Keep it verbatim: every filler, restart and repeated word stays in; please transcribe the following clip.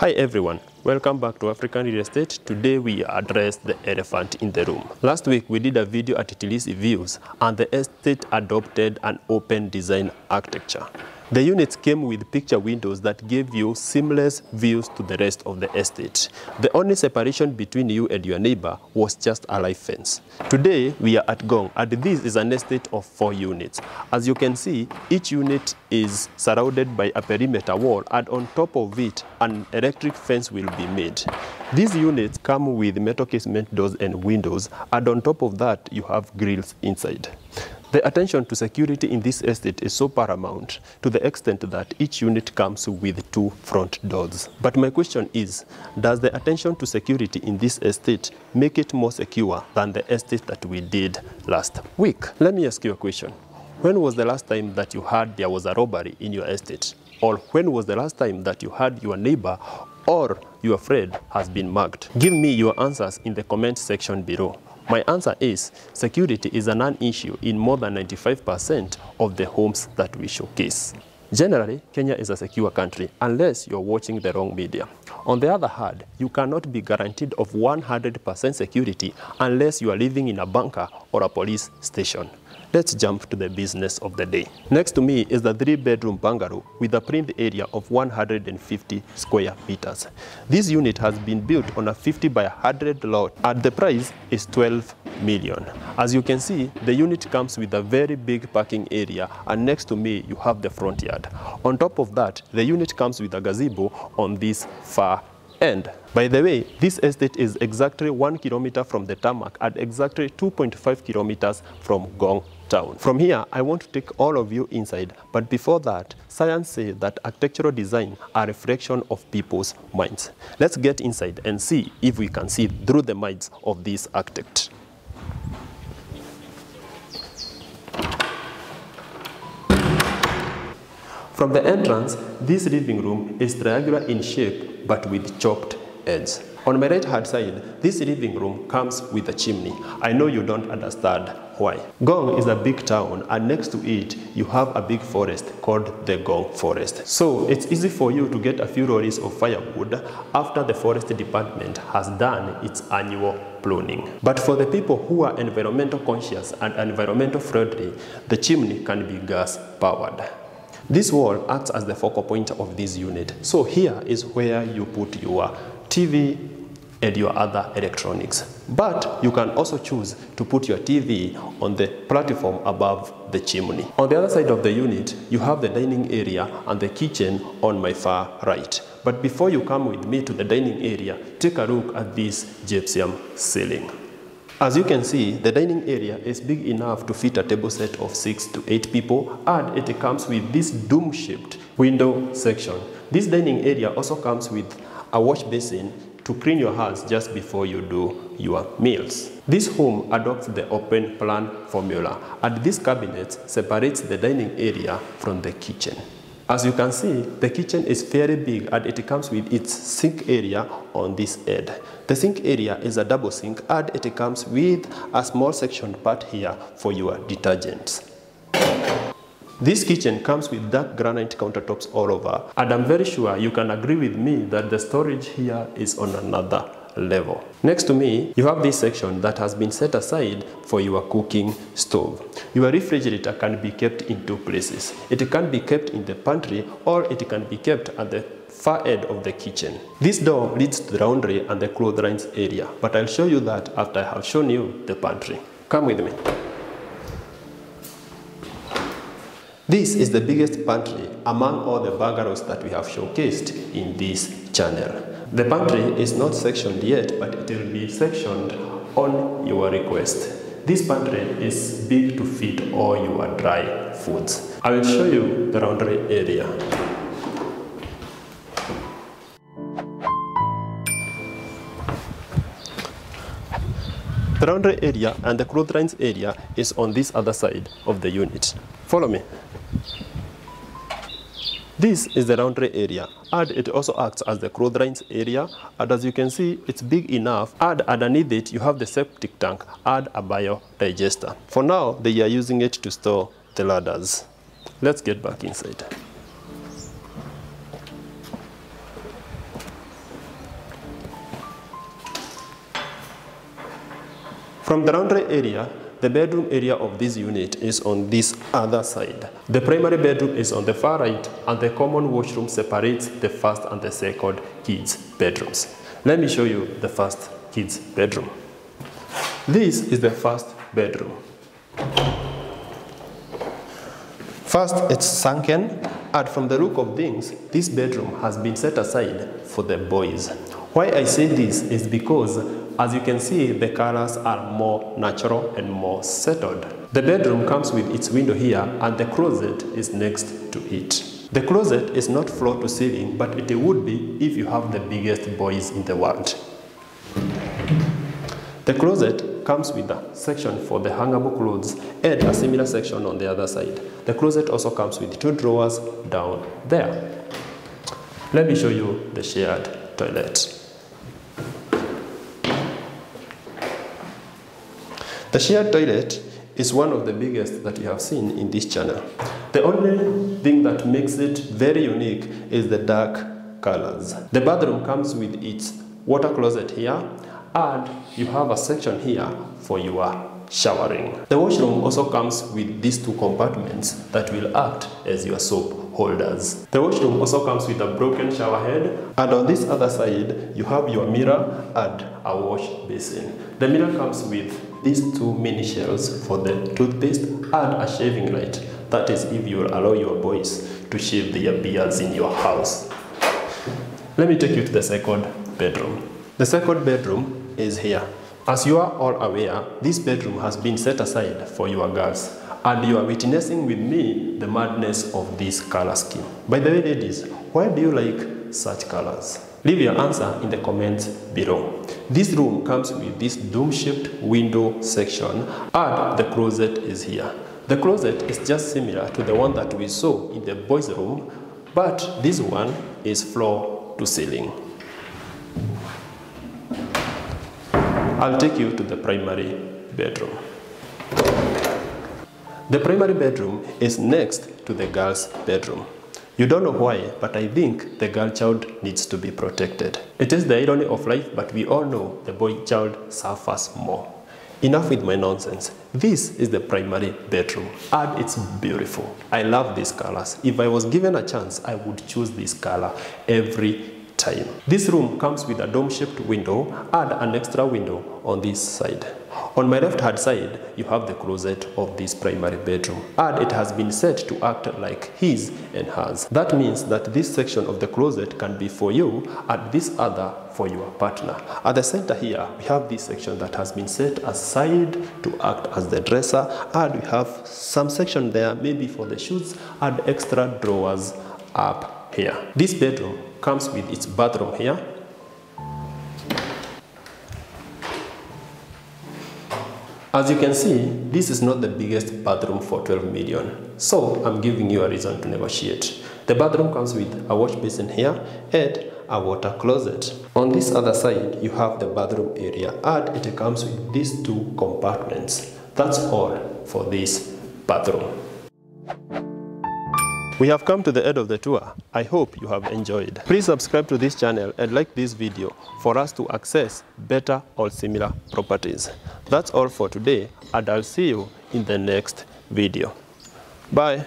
Hi everyone, welcome back to African Real Estate. Today we address the elephant in the room. Last week we did a video at Tilisi Views and the estate adopted an open design architecture. The units came with picture windows that gave you seamless views to the rest of the estate. The only separation between you and your neighbor was just a life fence. Today we are at Ngong and this is an estate of four units. As you can see, each unit is surrounded by a perimeter wall and on top of it an electric fence will be made. These units come with metal casement doors and windows, and on top of that you have grills inside. The attention to security in this estate is so paramount to the extent that each unit comes with two front doors. But my question is, does the attention to security in this estate make it more secure than the estate that we did last week? Let me ask you a question. When was the last time that you heard there was a robbery in your estate? Or when was the last time that you heard your neighbor or your friend has been mugged? Give me your answers in the comment section below. My answer is, security is a non-issue in more than ninety-five percent of the homes that we showcase. Generally, Kenya is a secure country, unless you're watching the wrong media. On the other hand, you cannot be guaranteed of one hundred percent security unless you are living in a bunker or a police station. Let's jump to the business of the day. Next to me is the three-bedroom bungalow with a print area of one hundred fifty square meters. This unit has been built on a fifty by one hundred lot and the price is twelve million. As you can see, the unit comes with a very big parking area and next to me you have the front yard. On top of that, the unit comes with a gazebo on this far end. By the way, this estate is exactly one kilometer from the tarmac and exactly two point five kilometers from Ngong Town. From here, I want to take all of you inside, but before that, science says that architectural design are a reflection of people's minds. Let's get inside and see if we can see through the minds of this architect. From the entrance, this living room is triangular in shape but with chopped edges. On my right hand side, this living room comes with a chimney. I know you don't understand why. Ngong is a big town and next to it you have a big forest called the Ngong Forest. So it's easy for you to get a few lorries of firewood after the forest department has done its annual pruning. But for the people who are environmental conscious and environmental friendly, the chimney can be gas powered. This wall acts as the focal point of this unit. So here is where you put your T V and your other electronics. But you can also choose to put your T V on the platform above the chimney. On the other side of the unit, you have the dining area and the kitchen on my far right. But before you come with me to the dining area, take a look at this gypsum ceiling. As you can see, the dining area is big enough to fit a table set of six to eight people, and it comes with this dome-shaped window section. This dining area also comes with a wash basin to clean your hands just before you do your meals. This home adopts the open plan formula, and this cabinet separates the dining area from the kitchen. As you can see, the kitchen is fairly big and it comes with its sink area on this end. The sink area is a double sink and it comes with a small section part here for your detergents. This kitchen comes with dark granite countertops all over, and I'm very sure you can agree with me that the storage here is on another level. Next to me, you have this section that has been set aside for your cooking stove. Your refrigerator can be kept in two places. It can be kept in the pantry or it can be kept at the far end of the kitchen. This door leads to the laundry and the clotheslines area, but I'll show you that after I have shown you the pantry. Come with me. This is the biggest pantry among all the bungalows that we have showcased in this channel. The pantry is not sectioned yet, but it will be sectioned on your request. This pantry is big to fit all your dry foods. I will show you the laundry area. The laundry area and the clotheslines area is on this other side of the unit. Follow me. This is the laundry area, and it also acts as the clotheslines area, and as you can see, it's big enough, and underneath it you have the septic tank and a biodigester. For now, they are using it to store the ladders. Let's get back inside. From the laundry area, the bedroom area of this unit is on this other side. The primary bedroom is on the far right, and the common washroom separates the first and the second kids' bedrooms. Let me show you the first kids' bedroom. This is the first bedroom. First, it's sunken, and from the look of things, this bedroom has been set aside for the boys. Why I say this is because, as you can see, the colors are more natural and more settled. The bedroom comes with its window here, and the closet is next to it. The closet is not floor to ceiling, but it would be if you have the biggest boys in the world. The closet comes with a section for the hangable clothes and a similar section on the other side. The closet also comes with two drawers down there. Let me show you the shared toilet. The shared toilet is one of the biggest that you have seen in this channel. The only thing that makes it very unique is the dark colors. The bathroom comes with its water closet here, and you have a section here for your showering. The washroom also comes with these two compartments that will act as your soap holders. The washroom also comes with a broken shower head, and on this other side you have your mirror and a wash basin. The mirror comes with these two mini shells for the toothpaste and a shaving light. That is if you allow your boys to shave their beards in your house. Let me take you to the second bedroom. The second bedroom is here. As you are all aware, this bedroom has been set aside for your girls, and you are witnessing with me the madness of this color scheme. By the way, ladies, why do you like such colors? Leave your answer in the comments below. This room comes with this dome-shaped window section, and the closet is here. The closet is just similar to the one that we saw in the boys' room, but this one is floor to ceiling. I'll take you to the primary bedroom. The primary bedroom is next to the girls' bedroom. You don't know why, but I think the girl child needs to be protected. It is the irony of life, but we all know the boy child suffers more. Enough with my nonsense. This is the primary bedroom, and it's beautiful. I love these colors. If I was given a chance, I would choose this color every time. This room comes with a dome-shaped window and an extra window on this side. On my left-hand side, you have the closet of this primary bedroom, and it has been set to act like his and hers. That means that this section of the closet can be for you, and this other for your partner. At the center here, we have this section that has been set aside to act as the dresser, and we have some section there maybe for the shoes and extra drawers up here. This bedroom comes with its bathroom here. As you can see, this is not the biggest bathroom for twelve million, so I'm giving you a reason to negotiate. The bathroom comes with a wash basin here and a water closet. On this other side, you have the bathroom area, and it comes with these two compartments. That's all for this bathroom. We have come to the end of the tour. I hope you have enjoyed. Please subscribe to this channel and like this video for us to access better or similar properties. That's all for today, and I'll see you in the next video. Bye.